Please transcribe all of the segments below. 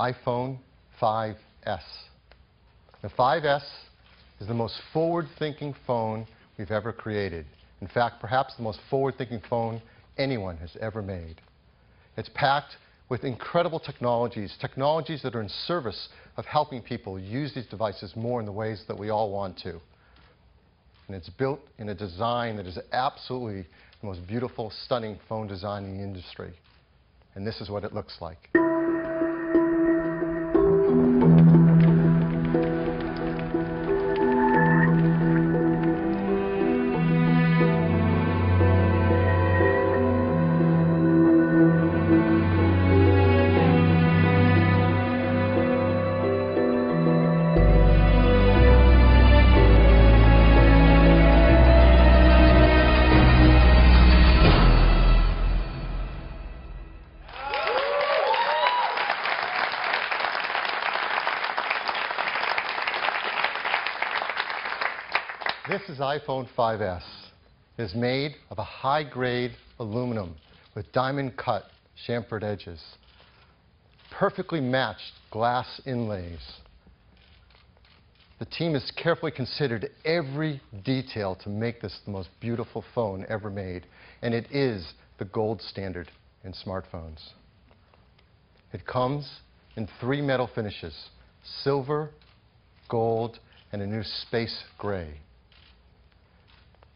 iPhone 5S. The 5S is the most forward-thinking phone we've ever created. In fact, perhaps the most forward-thinking phone anyone has ever made. It's packed with incredible technologies, technologies that are in service of helping people use these devices more in the ways that we all want to. And it's built in a design that is absolutely the most beautiful, stunning phone design in the industry. And this is what it looks like. This is iPhone 5S. It is made of a high-grade aluminum with diamond-cut chamfered edges, perfectly matched glass inlays. The team has carefully considered every detail to make this the most beautiful phone ever made, and it is the gold standard in smartphones. It comes in three metal finishes: silver, gold, and a new space gray.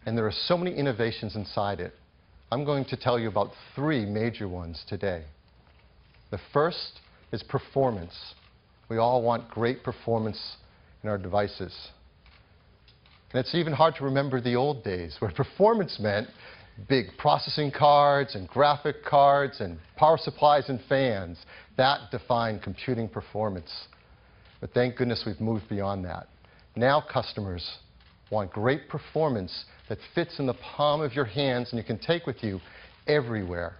And there are so many innovations inside it. I'm going to tell you about three major ones today. The first is performance. We all want great performance in our devices. And it's even hard to remember the old days where performance meant big processing cards and graphic cards and power supplies and fans. That defined computing performance. But thank goodness we've moved beyond that. Now customers want great performance that fits in the palm of your hands and you can take with you everywhere.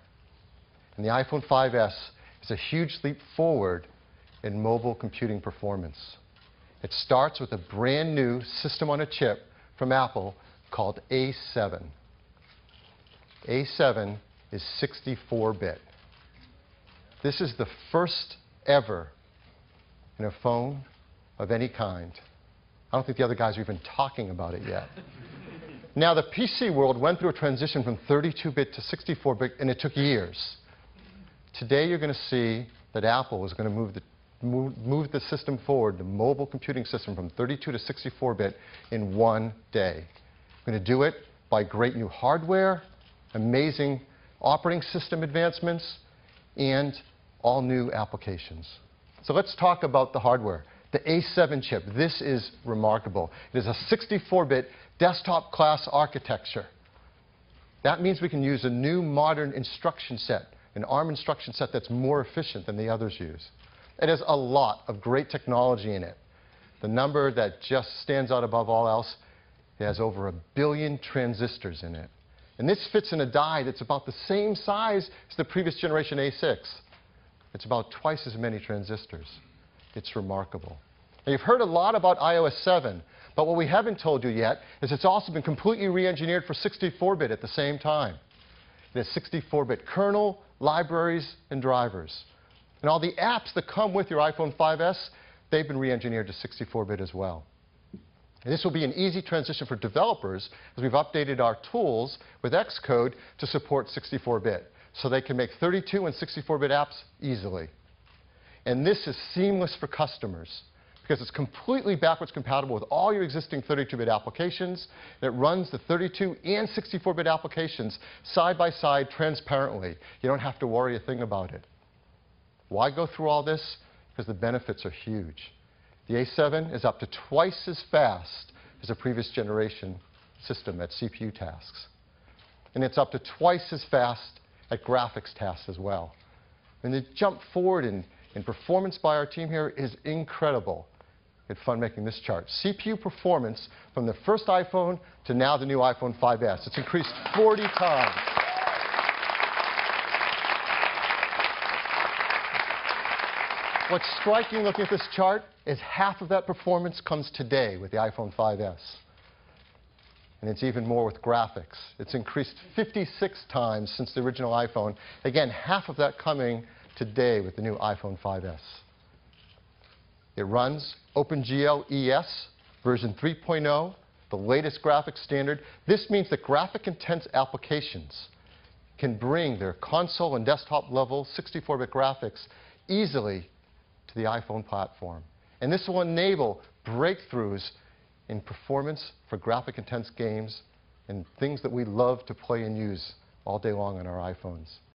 And the iPhone 5S is a huge leap forward in mobile computing performance. It starts with a brand new system on a chip from Apple called A7. A7 is 64-bit. This is the first ever in a phone of any kind. I don't think the other guys are even talking about it yet. Now, the PC world went through a transition from 32-bit to 64-bit, and it took years. Today, you're going to see that Apple is going to move the system forward, the mobile computing system, from 32 to 64-bit in one day. We're going to do it by great new hardware, amazing operating system advancements, and all new applications. So let's talk about the hardware. The A7 chip, this is remarkable. It is a 64-bit desktop class architecture. That means we can use a new modern instruction set, an ARM instruction set that's more efficient than the others use. It has a lot of great technology in it. The number that just stands out above all else, it has over 1 billion transistors in it. And this fits in a die that's about the same size as the previous generation A6. It's about twice as many transistors. It's remarkable. Now, you've heard a lot about iOS 7, but what we haven't told you yet is it's also been completely re-engineered for 64-bit at the same time. It has 64-bit kernel, libraries, and drivers. And all the apps that come with your iPhone 5S, they've been re-engineered to 64-bit as well. And this will be an easy transition for developers as we've updated our tools with Xcode to support 64-bit, so they can make 32 and 64-bit apps easily. And this is seamless for customers because it's completely backwards compatible with all your existing 32-bit applications. It runs the 32 and 64-bit applications side by side transparently. You don't have to worry a thing about it. Why go through all this? Because the benefits are huge. The A7 is up to twice as fast as a previous generation system at CPU tasks. And it's up to twice as fast at graphics tasks as well. And the jump forward and performance by our team here is incredible. It's fun making this chart. CPU performance from the first iPhone to now the new iPhone 5S. It's increased 40 times. What's striking looking at this chart is half of that performance comes today with the iPhone 5S. And it's even more with graphics. It's increased 56 times since the original iPhone. Again, half of that coming today with the new iPhone 5S. It runs OpenGL ES version 3.0, the latest graphics standard. This means that graphic-intense applications can bring their console and desktop-level 64-bit graphics easily to the iPhone platform. And this will enable breakthroughs in performance for graphic-intense games and things that we love to play and use all day long on our iPhones.